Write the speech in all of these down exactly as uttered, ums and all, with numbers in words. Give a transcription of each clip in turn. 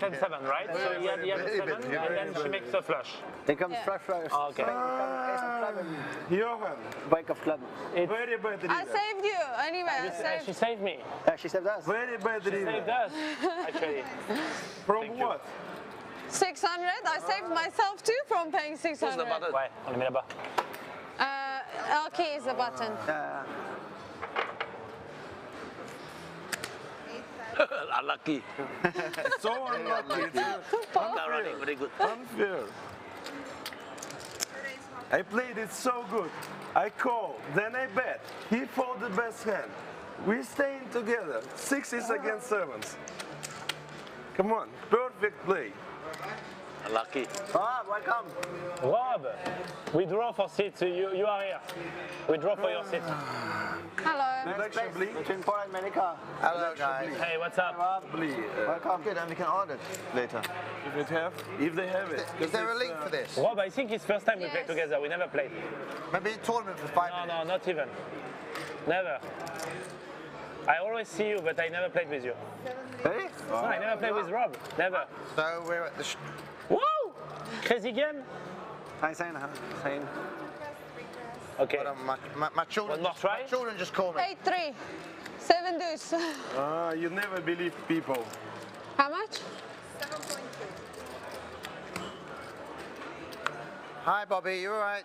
ten seven, right? Yeah, so he had, he had a seven, and then she makes a flush. It comes yeah. flush flush. Oh, okay. Um, Johan. Bike of club. It's very bad reader. I saved you, anyway. I saved. She saved me. Uh, she saved us. Very bad reader. She saved us, actually. From Thank what? six hundred. I saved myself, too, from paying six hundred. Who's the button? Why? On the button. Uh, L key is the button. Uh, Unlucky. So unlucky. Running very good. Unfair. I played it so good. I call, then I bet. He fought the best hand. We're staying together. Sixes against sevens. Come on, perfect play. Unlucky. Rob, welcome. Rob, we draw for seats. You, you are here. We draw for your seats. Hello. Next place between Paul and Melika. Hello, guys. Hey, what's up? Rob Lee. Uh, Welcome. Good, and we can order it later. If it have, if they have it. Is there a link uh, for this? Rob, I think it's first time yes. we play together. We never played. Maybe tournament for five No, minutes. No, not even. Never. I always see you, but I never played with you. Hey? No, I never played with Rob. Never. So we're at the... Sh Whoa! Crazy game? I say no. Same. Okay. But, um, my, my, my, children, just, my children just call me. eight three. seven deuce. Ah, you never believe people. How much? seven point two. Hi, Bobby. You all right?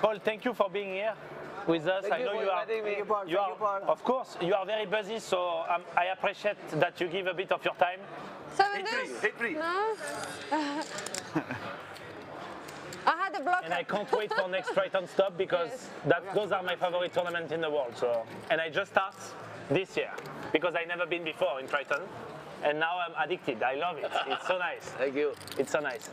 Paul, thank you for being here with us. Thank I know you, you are, you, Paul, you are you, of course, you are very busy, so um, I appreciate that you give a bit of your time. Seven days? eight three. No. I had a block. And I can't wait for next Triton stop because yes. that, those are my favorite tournaments in the world. So, and I just start this year because I never been before in Triton, and now I'm addicted. I love it. It's so nice. Thank you. It's so nice.